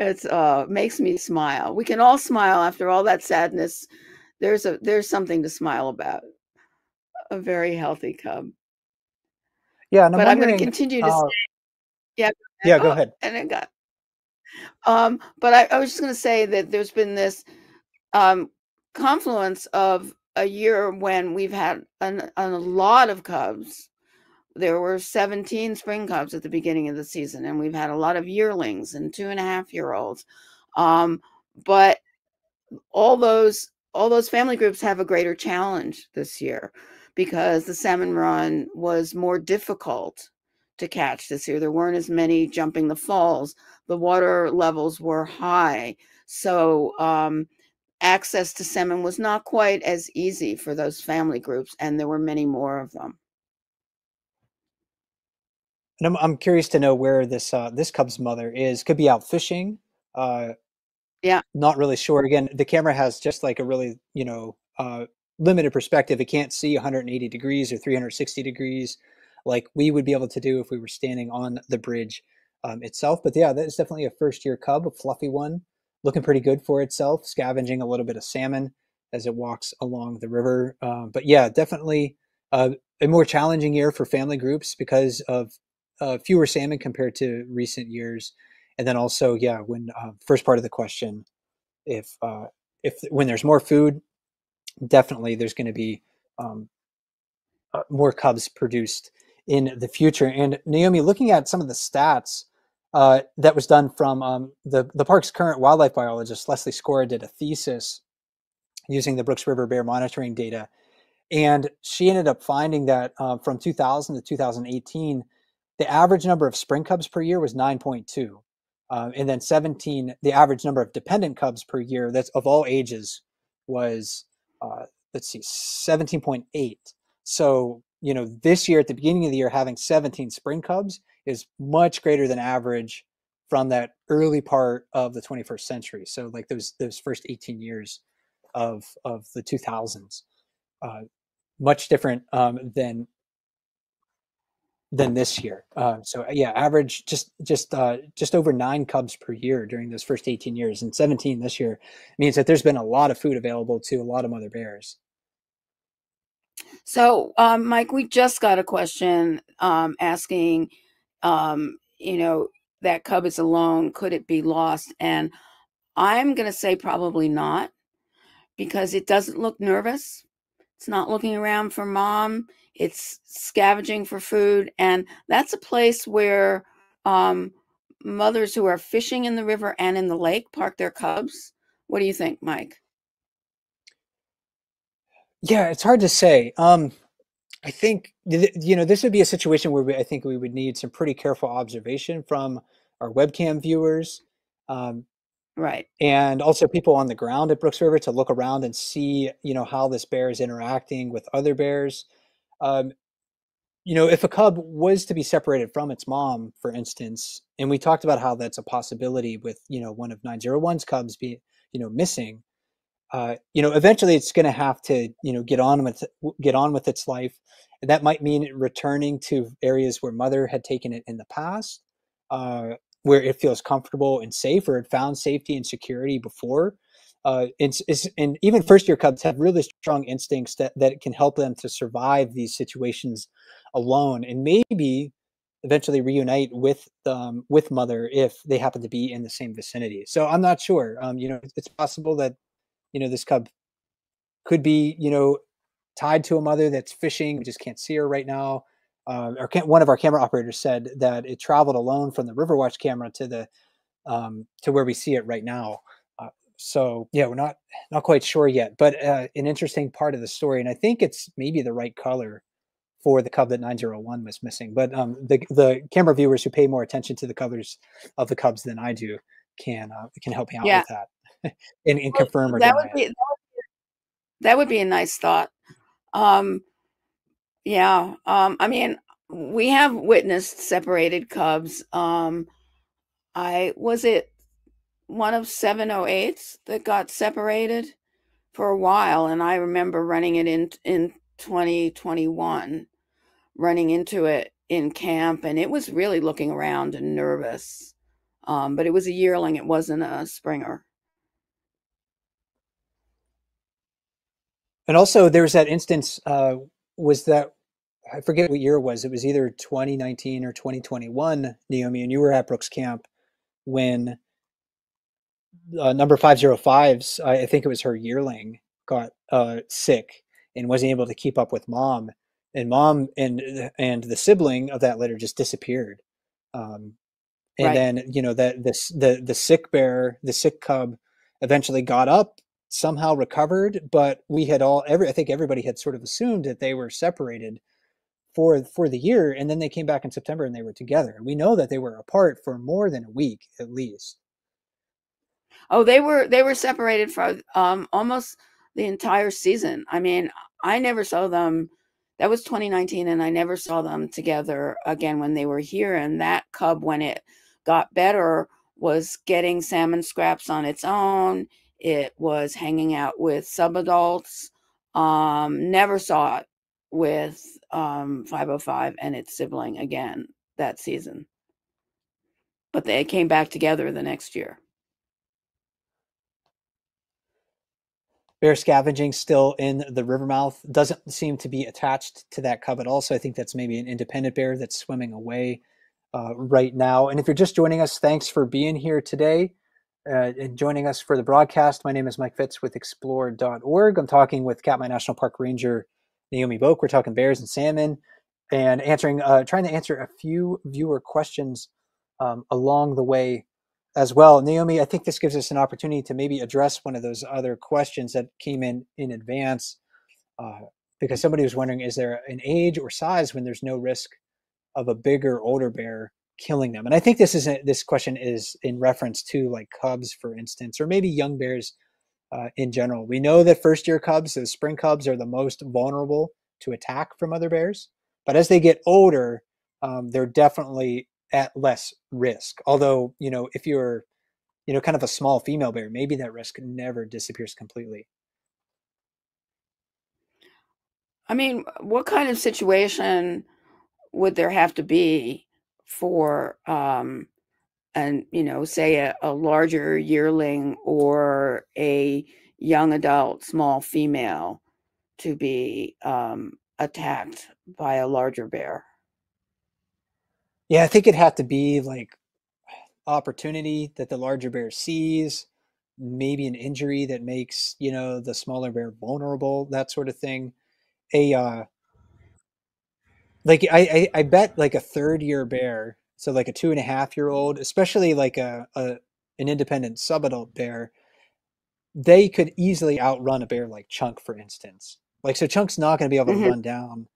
It's uh makes me smile. We can all smile after all that sadness. There's a there's something to smile about. A very healthy cub. Yeah, and I'm but I'm going to continue to. Uh, say, yeah. Yeah, and, go oh, ahead. And it got. Um, but I, I was just going to say that there's been this um, confluence of a year when we've had an, an, a lot of cubs. There were seventeen spring cubs at the beginning of the season, and we've had a lot of yearlings and two and a half year olds. Um, but all those all those family groups have a greater challenge this year because the salmon run was more difficult to catch this year. There weren't as many jumping the falls. The water levels were high. So um, access to salmon was not quite as easy for those family groups, and there were many more of them. And I'm, I'm curious to know where this uh, this cub's mother is. Could be out fishing. Uh, yeah. Not really sure. Again, the camera has just like a really, you know, uh, limited perspective. It can't see one hundred eighty degrees or three hundred sixty degrees like we would be able to do if we were standing on the bridge um, itself. But yeah, that is definitely a first year cub, a fluffy one, looking pretty good for itself, scavenging a little bit of salmon as it walks along the river. Uh, but yeah, definitely uh, a more challenging year for family groups because of Uh, fewer salmon compared to recent years. And then also, yeah, when uh, first part of the question, if uh, if when there's more food, definitely there's going to be um, uh, more cubs produced in the future. And Naomi, looking at some of the stats uh, that was done from um, the, the park's current wildlife biologist, Leslie Skora, did a thesis using the Brooks River bear monitoring data. And she ended up finding that uh, from two thousand to two thousand eighteen, the average number of spring cubs per year was nine point two. Um, and then seventeen, the average number of dependent cubs per year, that's of all ages, was, uh, let's see, seventeen point eight. So, you know, this year at the beginning of the year, having seventeen spring cubs is much greater than average from that early part of the twenty-first century. So like those those first eighteen years of, of the two thousands, uh, much different um, than than this year. Uh, so yeah, average just just uh, just over nine cubs per year during those first eighteen years, and seventeen this year means that there's been a lot of food available to a lot of mother bears. So um, Mike, we just got a question um, asking, um, you know, that cub is alone, could it be lost? And I'm going to say probably not, because it doesn't look nervous. It's not looking around for mom. It's scavenging for food. And that's a place where um, mothers who are fishing in the river and in the lake park their cubs. What do you think, Mike? Yeah, it's hard to say. Um, I think, you know, this would be a situation where we, I think we would need some pretty careful observation from our webcam viewers. Um, Right. And also people on the ground at Brooks River to look around and see, you know, how this bear is interacting with other bears. Um, you know, if a cub was to be separated from its mom, for instance, and we talked about how that's a possibility with, you know, one of nine oh one's cubs be, you know, missing, uh, you know, eventually it's going to have to, you know, get on with, get on with its life. And that might mean returning to areas where mother had taken it in the past, uh, where it feels comfortable and safe, or it found safety and security before. Uh, it's, it's, and even first-year cubs have really strong instincts that, that can help them to survive these situations alone, and maybe eventually reunite with um, with mother if they happen to be in the same vicinity. So I'm not sure. Um, you know, it's possible that, you know, this cub could be, you know, tied to a mother that's fishing. We just can't see her right now. Uh, our, one of our camera operators said that it traveled alone from the Riverwatch camera to the um, to where we see it right now. Uh, so yeah, we're not not quite sure yet, but uh, an interesting part of the story, and I think it's maybe the right color for the cub that nine oh one was missing. But um, the the camera viewers who pay more attention to the colors of the cubs than I do can uh, can help me out yeah. with that and, and well, confirm or that would be, that would be that would be a nice thought. Um, Yeah, um, I mean, we have witnessed separated cubs. Um, I was it one of seven oh eights that got separated for a while, and I remember running it in in twenty twenty-one, running into it in camp, and it was really looking around and nervous. Um, but it was a yearling, it wasn't a springer. And also there was that instance, uh, was that, I forget what year it was, it was either twenty nineteen or twenty twenty-one, Naomi, and you were at Brooks Camp when uh, number five oh five's, I think it was her yearling, got uh, sick and wasn't able to keep up with mom. And mom and and the sibling of that litter just disappeared. Um, and right. then, you know, that this the the sick bear, the sick cub eventually got up, somehow recovered, but we had all every I think everybody had sort of assumed that they were separated for for the year, and then they came back in September and they were together. We know that they were apart for more than a week at least. Oh, they were they were separated for um almost the entire season. I mean, I never saw them. That was twenty nineteen, and I never saw them together again when they were here. And that cub, when it got better, was getting salmon scraps on its own. It was hanging out with subadults. Um, never saw it with um, five oh five and its sibling again that season. But they came back together the next year. Bear scavenging still in the river mouth doesn't seem to be attached to that cub at all. So I think that's maybe an independent bear that's swimming away uh, right now. And if you're just joining us, thanks for being here today uh, and joining us for the broadcast. My name is Mike Fitz with Explore dot org. I'm talking with Katmai National Park Ranger Naomi Boak. We're talking bears and salmon and answering, uh, trying to answer a few viewer questions um, along the way as well. Naomi, I think this gives us an opportunity to maybe address one of those other questions that came in in advance, uh, because somebody was wondering, is there an age or size when there's no risk of a bigger, older bear killing them? And I think this is a, this question is in reference to like cubs, for instance, or maybe young bears uh, in general. We know that first year cubs, those spring cubs, are the most vulnerable to attack from other bears, but as they get older, um, they're definitely at less risk. Although, you know, if you're, you know, kind of a small female bear, maybe that risk never disappears completely. I mean, what kind of situation would there have to be for, um, and, you know, say a, a larger yearling or a young adult, small female to be um, attacked by a larger bear? Yeah, I think it'd have to be like opportunity that the larger bear sees, maybe an injury that makes, you know, the smaller bear vulnerable, that sort of thing. A, uh, like I, I, I bet like a third year bear, so like a two and a half year old, especially like a, a an independent subadult bear, they could easily outrun a bear like Chunk, for instance. Like, so Chunk's not going to be able to mm-hmm. run down,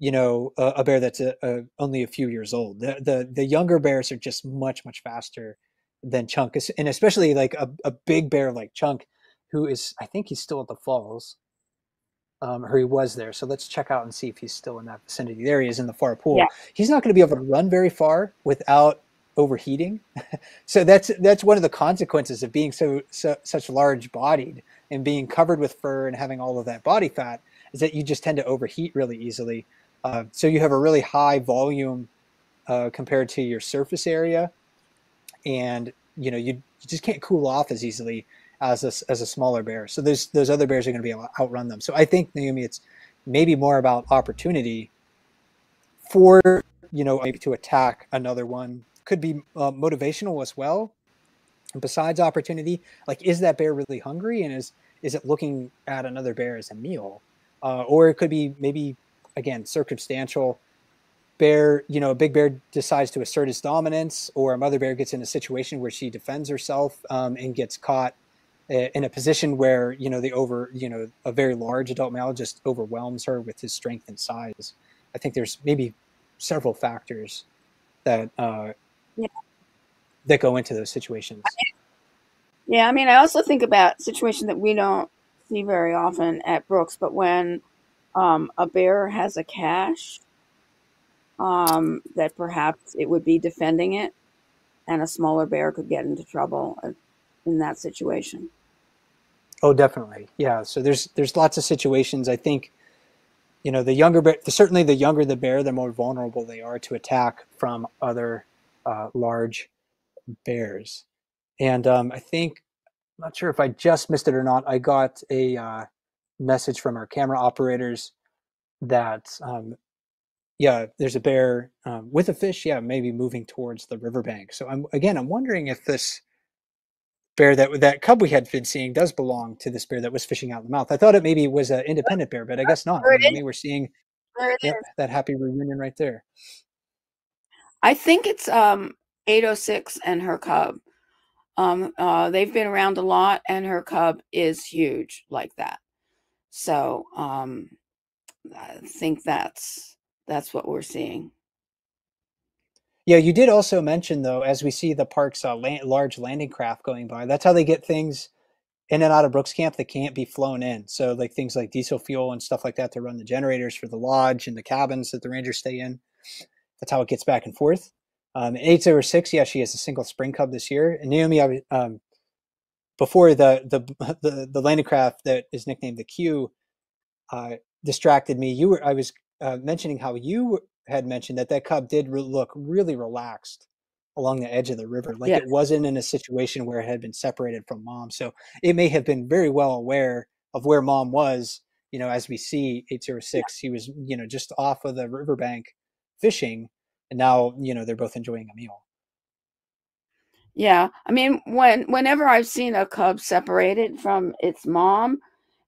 you know, a, a bear that's a, a, only a few years old. The, the the younger bears are just much, much faster than Chunk. And especially like a, a big bear like Chunk, who is, I think he's still at the falls, um, or he was there. So let's check out and see if he's still in that vicinity. There he is in the far pool. Yeah. He's not going to be able to run very far without overheating. So that's that's one of the consequences of being so, so such large bodied and being covered with fur and having all of that body fat, is that you just tend to overheat really easily. Uh, so you have a really high volume uh, compared to your surface area, and you know you, you just can't cool off as easily as a, as a smaller bear. So those those other bears are going to be able to outrun them. So I think, Naomi, it's maybe more about opportunity for, you know, maybe to attack another one. Could be uh, motivational as well. And besides opportunity, like, is that bear really hungry, and is is it looking at another bear as a meal, uh, or it could be maybe, again, circumstantial. Bear, you know, a big bear decides to assert its dominance, or a mother bear gets in a situation where she defends herself um, and gets caught in a position where, you know, the over, you know, a very large adult male just overwhelms her with his strength and size. I think there's maybe several factors that uh, yeah. that go into those situations. Yeah, I mean, I also think about situations that we don't see very often at Brooks, but when Um, a bear has a cache um, that perhaps it would be defending it, and a smaller bear could get into trouble. in that situation. Oh, definitely. Yeah. So there's there's lots of situations. I think, you know, the younger bear, certainly the younger the bear, the more vulnerable they are to attack from other uh, large bears. And um, I think, I'm not sure if I just missed it or not, I got a uh, message from our camera operators that, um, yeah, there's a bear um, with a fish, yeah, maybe moving towards the riverbank. So I'm again, I'm wondering if this bear, that that cub we had been seeing, does belong to this bear that was fishing out the mouth. I thought it maybe was an independent bear, but I guess not. I mean, we were seeing yeah, that happy reunion right there. I think it's um, eight oh six and her cub. Um, uh, they've been around a lot, and her cub is huge like that. So um, I think that's that's what we're seeing. Yeah, you did also mention, though, as we see the park's uh, land, large landing craft going by, that's how they get things in and out of Brooks Camp that can't be flown in. So like things like diesel fuel and stuff like that to run the generators for the lodge and the cabins that the rangers stay in. That's how it gets back and forth. Um, eight oh six, yeah, she has a single spring cub this year. And Naomi, um, before the, the the the landing craft that is nicknamed the Q uh, distracted me, you were I was uh, mentioning how you were, had mentioned that that cub did re look really relaxed along the edge of the river. Like, yes, it wasn't in a situation where it had been separated from mom. So it may have been very well aware of where mom was, you know, as we see eight oh six, yeah, he was, you know, just off of the riverbank fishing, and now, you know, they're both enjoying a meal. Yeah. I mean, when, whenever I've seen a cub separated from its mom,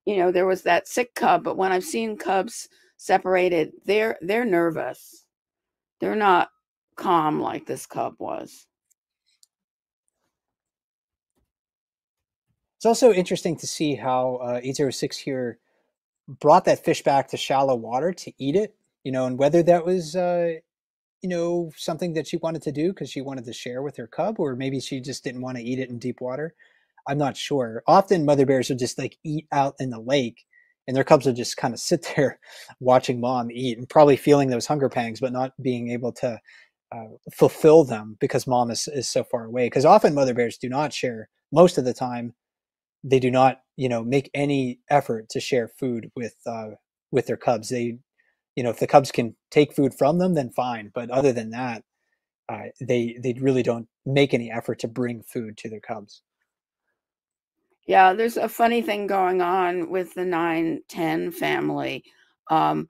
you know, there was that sick cub, but when I've seen cubs separated, they're they're nervous. They're not calm like this cub was. It's also interesting to see how uh, eight oh six here brought that fish back to shallow water to eat it, you know, and whether that was, uh, you know, something that she wanted to do because she wanted to share with her cub, or maybe she just didn't want to eat it in deep water. I'm not sure. Often mother bears will just like eat out in the lake, and their cubs will just kind of sit there watching mom eat and probably feeling those hunger pangs, but not being able to uh, fulfill them because mom is, is so far away. Because often mother bears do not share. Most of the time, they do not, you know, make any effort to share food with uh, with their cubs. They, you know, if the cubs can take food from them, then fine. But other than that, uh, they they really don't make any effort to bring food to their cubs. Yeah, there's a funny thing going on with the nine ten family. Um,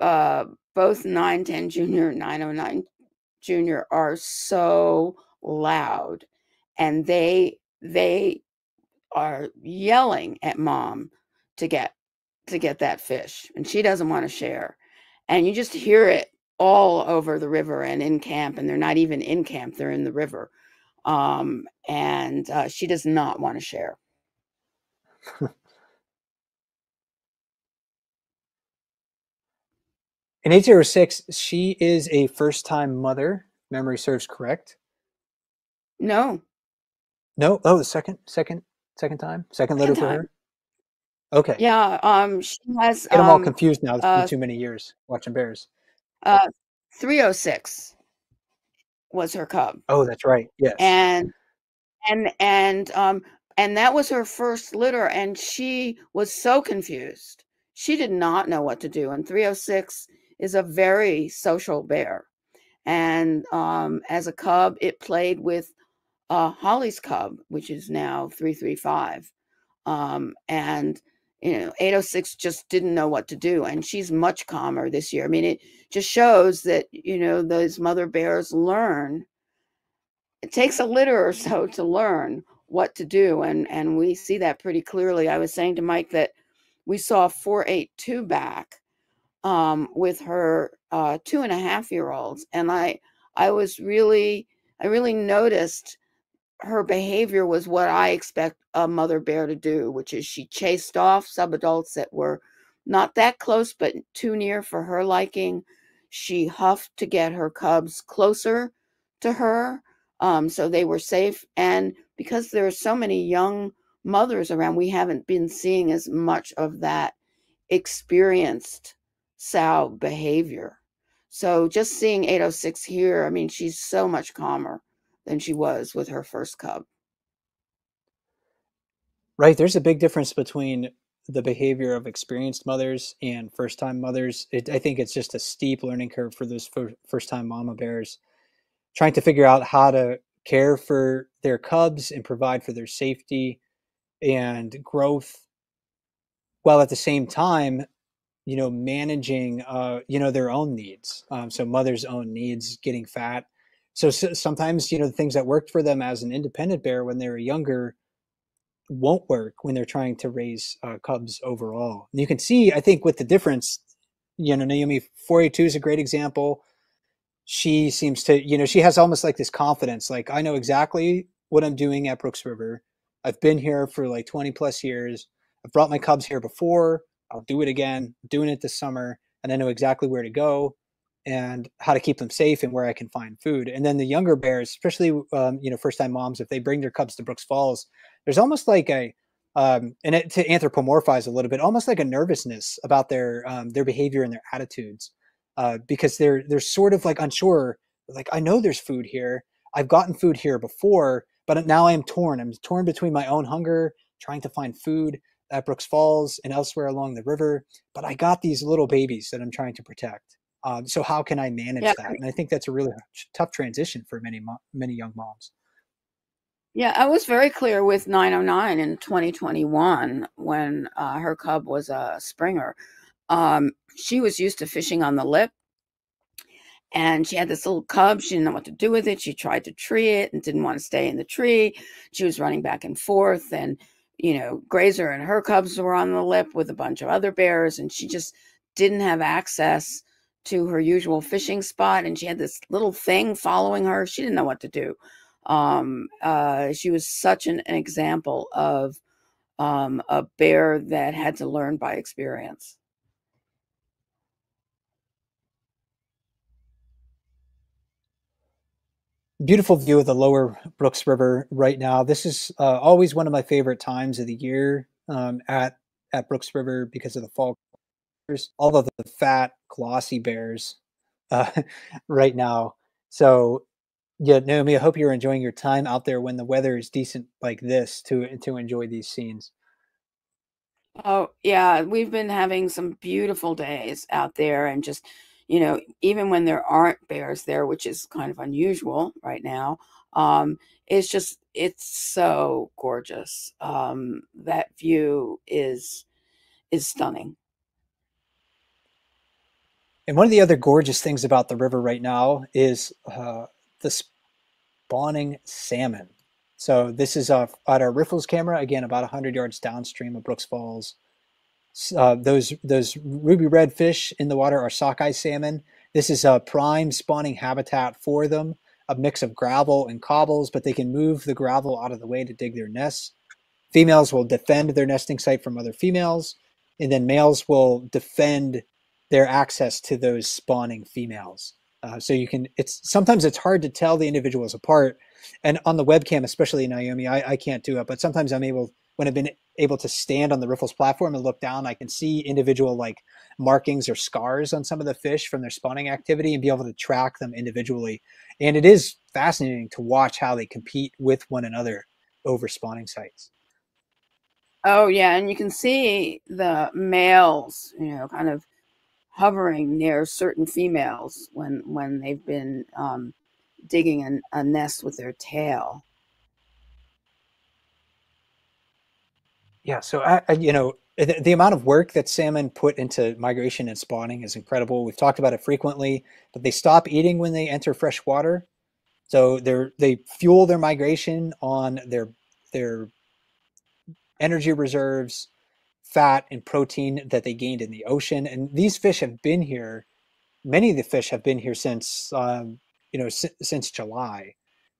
uh, both nine ten Junior and nine oh nine Junior are so loud, and they they are yelling at mom to get to get that fish, and she doesn't want to share. And you just hear it all over the river and in camp, and they're not even in camp; they're in the river, um, and uh, she does not want to share. In eight oh six, she is a first-time mother. Memory serves correct? No. No. Oh, the second, second, second time, second, second letter time. For her. Okay. Yeah. Um. She has. Get them um, all confused now. It's been uh, too many years watching bears. Uh, three oh six was her cub. Oh, that's right. Yes. And and and um. And that was her first litter, and she was so confused. She did not know what to do. And three oh six is a very social bear. And um, as a cub, it played with uh, Holly's cub, which is now three three five. Um, and, you know, eight oh six just didn't know what to do. And she's much calmer this year. I mean, it just shows that, you know, those mother bears learn. It takes a litter or so to learn what to do, and and we see that pretty clearly. I was saying to Mike that we saw four eight two back um with her uh two and a half year olds, and I I was really I really noticed her behavior was what I expect a mother bear to do, which is she chased off subadults that were not that close but too near for her liking. She huffed to get her cubs closer to her, um so they were safe. And because there are so many young mothers around, we haven't been seeing as much of that experienced sow behavior. So just seeing eight oh six here, I mean, she's so much calmer than she was with her first cub. Right. There's a big difference between the behavior of experienced mothers and first time mothers. It, I think it's just a steep learning curve for those first time mama bears, trying to figure out how to care for their cubs and provide for their safety and growth, while at the same time, you know, managing, uh, you know, their own needs. Um, so mother's own needs, getting fat. So, so sometimes, you know, the things that worked for them as an independent bear when they were younger won't work when they're trying to raise uh, cubs overall. And you can see, I think, with the difference, you know, Naomi four eighty-two is a great example. She seems to, you know, she has almost like this confidence, like, I know exactly what I'm doing at Brooks River. I've been here for like twenty plus years. I've brought my cubs here before. I'll do it again, I'm doing it this summer. And I know exactly where to go and how to keep them safe and where I can find food. And then the younger bears, especially, um, you know, first time moms, if they bring their cubs to Brooks Falls, there's almost like a, um, and it, to anthropomorphize a little bit, almost like a nervousness about their, um, their behavior and their attitudes, uh, because they're, they're sort of like unsure, like, I know there's food here. I've gotten food here before, but now I am torn. I'm torn between my own hunger, trying to find food at Brooks Falls and elsewhere along the river, but I got these little babies that I'm trying to protect. Um, so how can I manage yeah. that? And I think that's a really tough transition for many, many young moms. Yeah, I was very clear with nine oh nine in twenty twenty-one when uh, her cub was a Springer. Um, she was used to fishing on the lip, and she had this little cub. She didn't know what to do with it. She tried to tree it and didn't want to stay in the tree. She was running back and forth, and, you know, Grazer and her cubs were on the lip with a bunch of other bears, and she just didn't have access to her usual fishing spot. And she had this little thing following her. She didn't know what to do. Um, uh, she was such an, an example of um, a bear that had to learn by experience. Beautiful view of the lower Brooks River right now. This is uh, always one of my favorite times of the year um, at, at Brooks River because of the fall. All of the fat, glossy bears uh, right now. So yeah, Naomi, I hope you're enjoying your time out there when the weather is decent like this to, to enjoy these scenes. Oh yeah, we've been having some beautiful days out there, and just, you know, even when there aren't bears there, which is kind of unusual right now, um, it's just, it's so gorgeous. Um, that view is, is stunning. And one of the other gorgeous things about the river right now is uh, the spawning salmon. So this is uh, at our Riffles camera, again, about one hundred yards downstream of Brooks Falls. Uh, those those ruby red fish in the water are sockeye salmon. This is a prime spawning habitat for them, a mix of gravel and cobbles, but they can move the gravel out of the way to dig their nests. Females will defend their nesting site from other females, and then males will defend their access to those spawning females. Uh, so you can, it's sometimes it's hard to tell the individuals apart. And on the webcam, especially Naomi, I, I can't do it, but sometimes I'm able, when I've been able to stand on the Riffles platform and look down, I can see individual like markings or scars on some of the fish from their spawning activity and be able to track them individually. And it is fascinating to watch how they compete with one another over spawning sites. Oh yeah, and you can see the males, you know, kind of hovering near certain females when when they've been um, digging an, a nest with their tail. Yeah, so I, I, you know, the, the amount of work that salmon put into migration and spawning is incredible. We've talked about it frequently, but they stop eating when they enter fresh water, so they're they fuel their migration on their their energy reserves, fat and protein that they gained in the ocean. And these fish have been here, many of the fish have been here since, um, you know, si since July.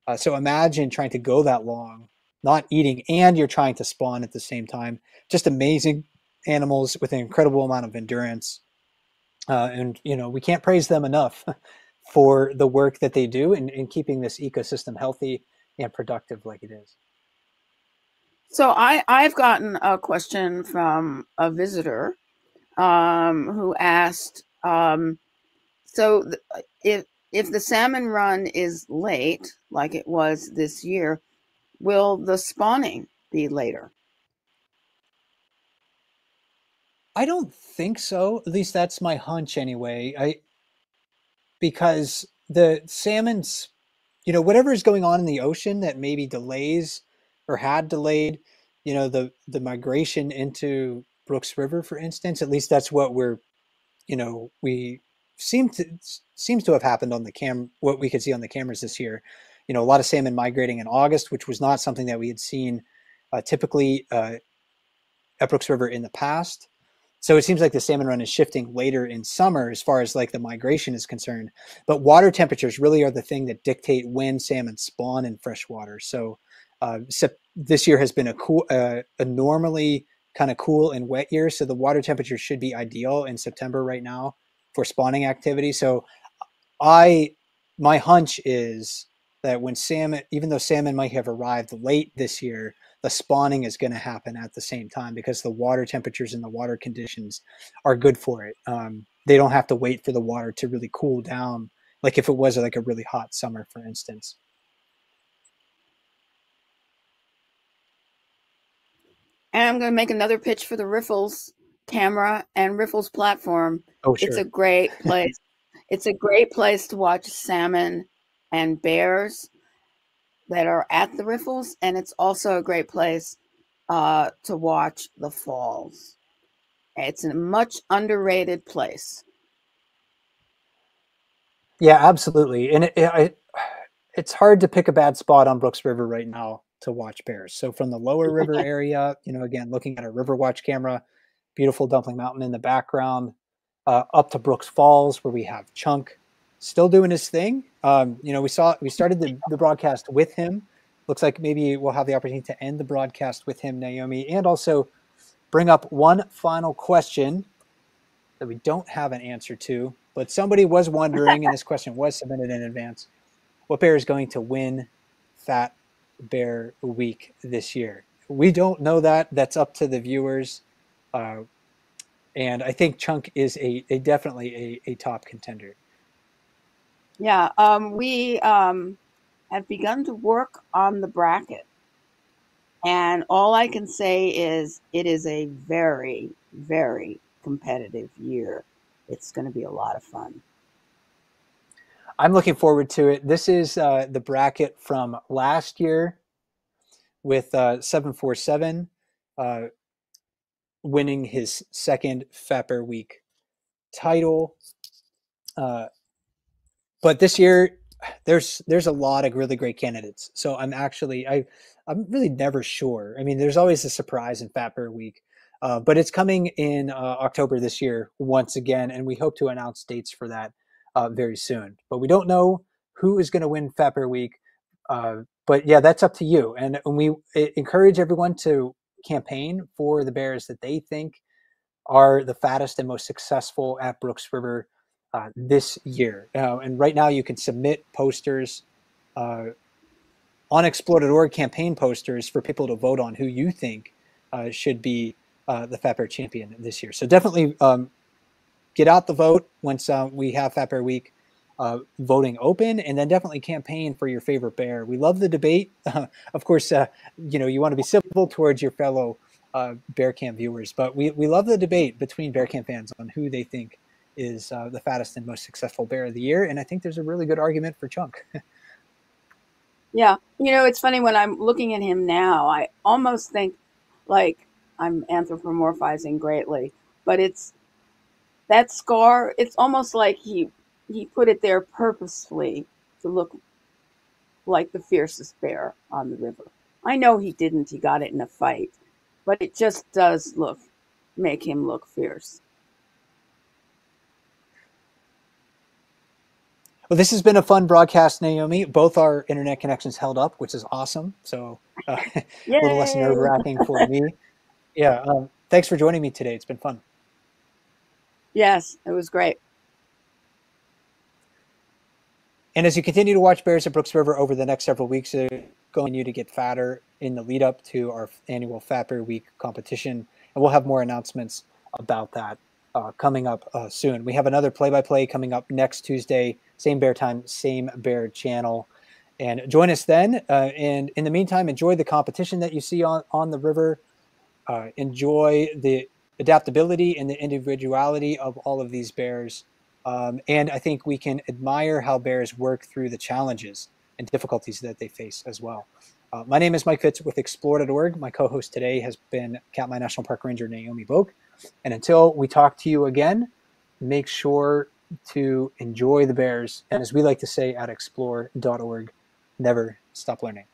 Uh, so imagine trying to go that long, not eating, and you're trying to spawn at the same time. Just amazing animals with an incredible amount of endurance. Uh, and, you know, we can't praise them enough for the work that they do in, in keeping this ecosystem healthy and productive like it is. So I, I've gotten a question from a visitor um, who asked, um, so if, if the salmon run is late, like it was this year, will the spawning be later? I don't think so. At least that's my hunch anyway. I because the salmon's, you know, whatever is going on in the ocean that maybe delays or had delayed, you know, the the migration into Brooks River, for instance. At least that's what we're, you know, we seem to seems to have happened on the cam. What we could see on the cameras this year, you know, a lot of salmon migrating in August, which was not something that we had seen uh, typically uh, at Brooks River in the past. So it seems like the salmon run is shifting later in summer as far as like the migration is concerned. But water temperatures really are the thing that dictate when salmon spawn in fresh water. So, uh, so this year has been a cool, uh, a normally kind of cool and wet year. So the water temperature should be ideal in September right now for spawning activity. So I, my hunch is that when salmon, even though salmon might have arrived late this year, the spawning is going to happen at the same time because the water temperatures and the water conditions are good for it. Um, they don't have to wait for the water to really cool down, like if it was like a really hot summer, for instance. And I'm going to make another pitch for the Riffles camera and Riffles platform. Oh, sure. It's a great place. It's a great place to watch salmon and bears that are at the Riffles, and it's also a great place uh, to watch the falls. It's a much underrated place. Yeah, absolutely. And it, it, it's hard to pick a bad spot on Brooks River right now to watch bears. So from the lower river area, you know, again, looking at a river watch camera, beautiful Dumpling Mountain in the background, uh, up to Brooks Falls where we have Chunk still doing his thing. Um, you know, we saw, we started the, the broadcast with him. Looks like maybe we'll have the opportunity to end the broadcast with him, Naomi, and also bring up one final question that we don't have an answer to, but somebody was wondering, and this question was submitted in advance, what bear is going to win Fat Bear Week this year? We don't know that. That's up to the viewers. Uh, and I think Chunk is a, a definitely a, a top contender. Yeah, um, we um, have begun to work on the bracket, and all I can say is it is a very, very competitive year. It's going to be a lot of fun. I'm looking forward to it. This is uh, the bracket from last year with uh, seven four seven uh, winning his second Fat Bear Week title. Uh, But this year, there's there's a lot of really great candidates. So I'm actually I I'm really never sure. I mean, there's always a surprise in Fat Bear Week, uh, but it's coming in uh, October this year once again, and we hope to announce dates for that uh, very soon. But we don't know who is going to win Fat Bear Week. Uh, but yeah, that's up to you. And, and we encourage everyone to campaign for the bears that they think are the fattest and most successful at Brooks River Uh, this year. Uh, and right now you can submit posters uh, on Explore dot org, campaign posters for people to vote on who you think uh, should be uh, the Fat Bear champion this year. So definitely um, get out the vote once uh, we have Fat Bear Week uh, voting open, and then definitely campaign for your favorite bear. We love the debate. Uh, of course, uh, you know, you want to be civil towards your fellow uh, Bear Camp viewers, but we, we love the debate between Bear Camp fans on who they think is uh, the fattest and most successful bear of the year. And I think there's a really good argument for Chunk. Yeah. You know, it's funny when I'm looking at him now, I almost think like I'm anthropomorphizing greatly, but it's that scar. It's almost like he, he put it there purposefully to look like the fiercest bear on the river. I know he didn't, he got it in a fight, but it just does look, make him look fierce. Well, this has been a fun broadcast, Naomi. Both our internet connections held up, which is awesome. So uh, a little less nerve-wracking for me. Yeah. Um, thanks for joining me today. It's been fun. Yes, it was great. And as you continue to watch bears at Brooks River over the next several weeks, they're going to get fatter in the lead up to our annual Fat Bear Week competition. And we'll have more announcements about that uh, coming up uh, soon. We have another play-by-play coming up next Tuesday. Same bear time, same bear channel. And join us then. Uh, and in the meantime, enjoy the competition that you see on, on the river. Uh, enjoy the adaptability and the individuality of all of these bears. Um, and I think we can admire how bears work through the challenges and difficulties that they face as well. Uh, my name is Mike Fitz with Explore dot org. My co-host today has been Katmai National Park Ranger Naomi Boak. And until we talk to you again, make sure to enjoy the bears. And as we like to say at Explore dot org, never stop learning.